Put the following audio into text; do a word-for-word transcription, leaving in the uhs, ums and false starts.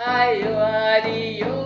Ayo, adiós.